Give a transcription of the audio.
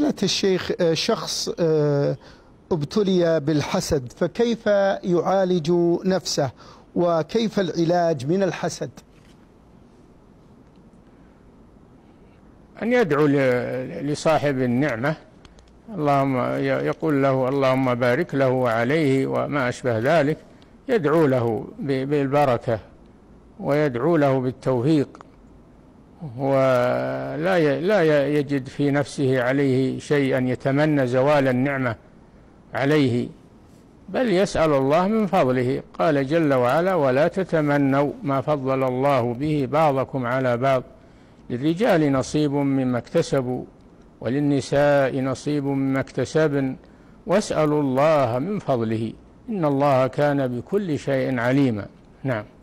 قالت الشيخ شخص ابتلي بالحسد فكيف يعالج نفسه وكيف العلاج من الحسد؟ أن يدعو لصاحب النعمة، اللهم يقول له اللهم بارك له وعليه وما أشبه ذلك، يدعو له بالبركة ويدعو له بالتوفيق، ولا يجد في نفسه عليه شيئا يتمنى زوال النعمة عليه، بل يسأل الله من فضله. قال جل وعلا: ولا تتمنوا ما فضل الله به بعضكم على بعض، للرجال نصيب مما اكتسبوا وللنساء نصيب مما اكتسبن، واسألوا الله من فضله إن الله كان بكل شيء عليما. نعم.